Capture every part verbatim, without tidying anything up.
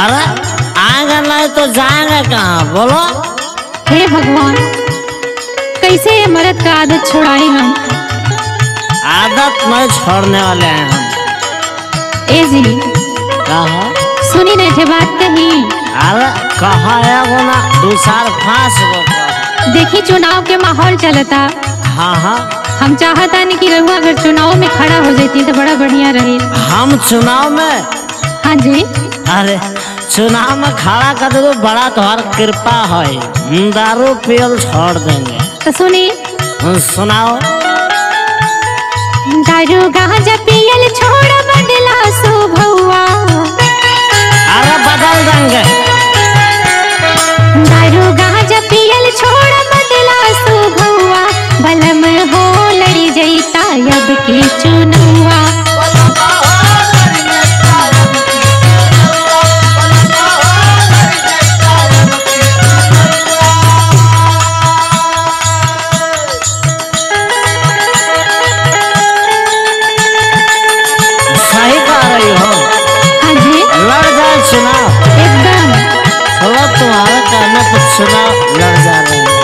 अरे आएगा नहीं तो जाएगा कहाँ बोलो। हे भगवान, कैसे ये मर्द का आदत छुड़ाए हम। आदत नहीं छोड़ने वाले हैं हम। ए जी कहा सुनी नहीं थे बात कही। अरे कहा है वो ना दूसर फांस को। देखी चुनाव के माहौल चलता। हाँ हाँ हम चाहता नहीं कि रहुआ अगर चुनाव में खड़ा हो जाती तो बड़ा बढ़िया रहे। हम चुनाव में? हाँ जी। अरे चुनाव में खड़ा कर दो बड़ा तुम्हार कृपा है, दारू पियल छोड़ देंगे। तो सुनी सुनाओ। दारू गांजा पियल छोड़ बदला सो भौवा। अरे बदल देंगे। दारू गांजा पियल छोड़ बदला सो भौवा, बलम हो लड़ी जईता अब की चुनउवा। सही कह रही हो। हाँ जी लड़ जाए चुनाव एकदम। थोड़ा तुम्हारा कहना पर चुनाव लड़ जा रहे हैं।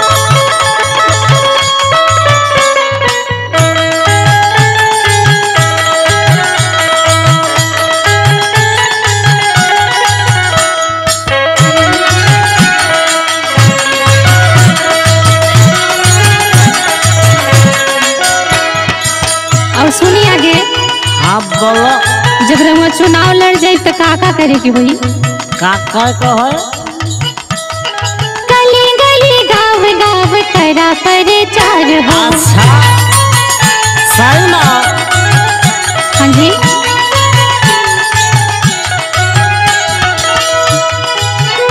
सुनी आगे। हाँ बोलो। जब रहुआ चुनाव लड़ जाए तो का का करे की होई? का का को है? गली गली गाँव गाँव करा प्रचार हो। अच्छा सही ना। हाँ जी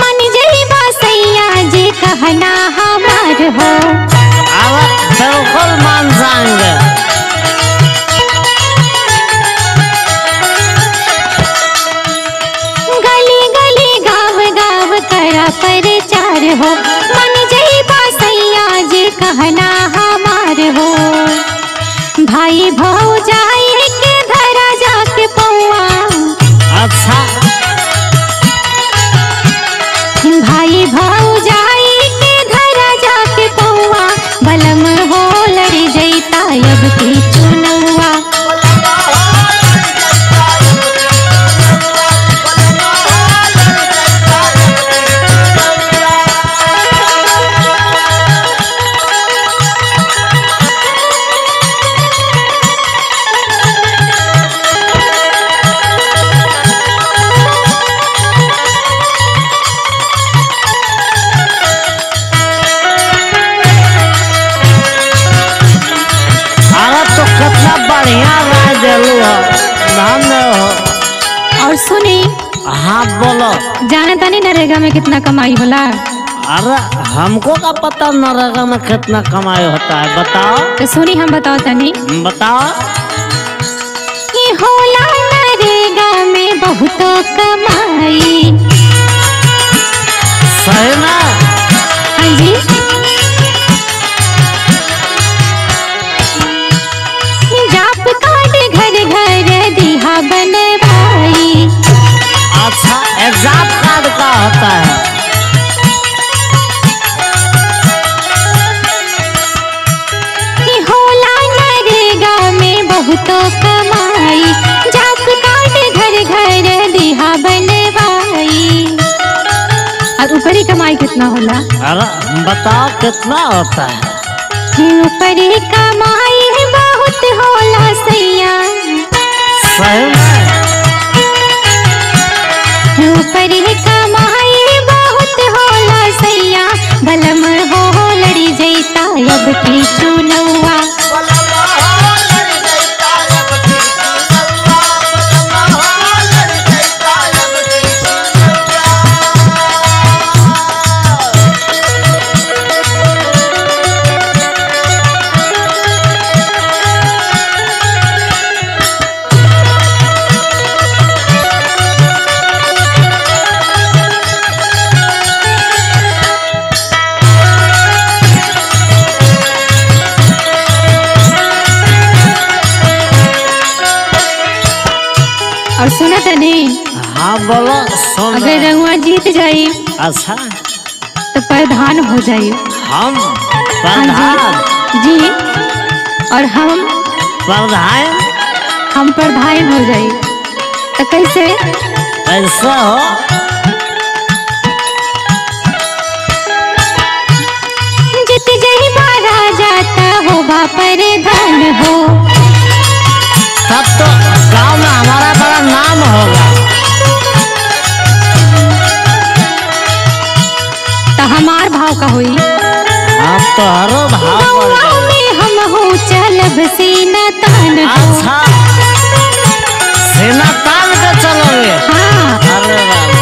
मन जई बसैया जी कहना हमार हो। अब बिल्कुल मान जाएंगे। प्रचार हो मन जई बसैया जी कहना हमार हो। भाई भौजा के धरा जाके पौआ। अच्छा भाई भौजा के धरा जाके पौआ, बलम हो लड़ी जईता अब की चुनउवा। और सुनी। हाँ बोलो। जाने तानी नरेगा में कितना कमाई होला? अरे हमको का पता नरेगा में कितना कमाई होता है बताओ। तो सुनी हम बताओ तानी। बताओ। ये होला नरेगा में बहुत कमाई। सही ना। हाँ जी बने भाई। अच्छा एग्जाम कार्ड का होता है? होला नरेगा में बहुतों कमाई, जाप कार्ड घर घर दिहा बने भाई। और ऊपरी कमाई कितना होला? अरे बताओ कितना होता है? ऊपरी कमाई बहुत होला सैया। ऊपरी कमाई बहुत होला सैया, बलम हो लड़ी जईता अब की चुनउवा। सुना था नहीं। हाँ बोलो सुन। अगर रंगवा जीत जाई अच्छा तो प्रधान हो जाई। हम प्रधान जी, जी और हम प्रधान हम प्रधान हो जाई तो कैसे ऐसा हो। जीत जाई महाराजा तो हो प्रधान हो, तब तो गाँव में हमारा बड़ा नाम होगा। तो हमार भाव का हुई आप तो हरो भाव में हम हो चलब सेना तान। अच्छा सेना तान का चलोगे। हाँ अरे वाह।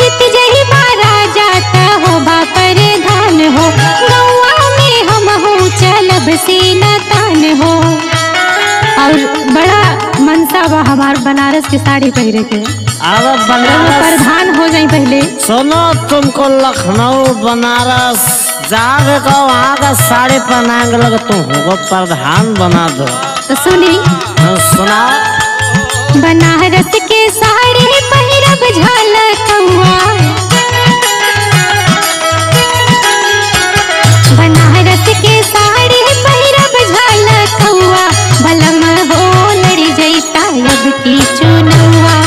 जीत जाई महाराजा तो हो प्रधान हो, गौवा में हम हो चलब सेना तान हो। और बड़ा मनसा बा हमार बनारस की साड़ी पहरे के। अब बनारस प्रधान हो जाए पहले। सुनो तुमको लखनऊ बनारस जाके को वहाँ का साड़ी पहनाएंगे लगे तुम को प्रधान बना दो। तो सुनी सुना बनारस के साड़ी पहरब झलक हुआ, बनारस के साड़ी पहरब झलक हुआ। भलम हो लड़ी जईता की चुनउवा।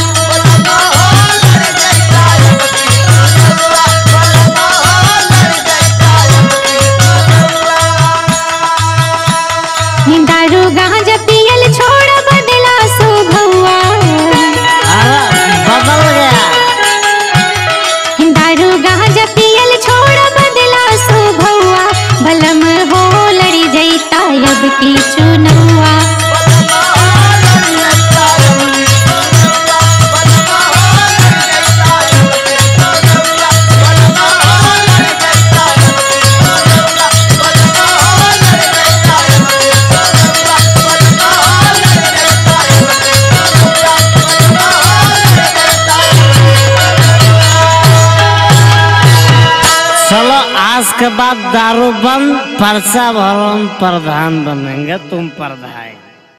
के बाद दारू बंद, पर्चा भरम, प्रधान बनेंगे तुम प्रधान।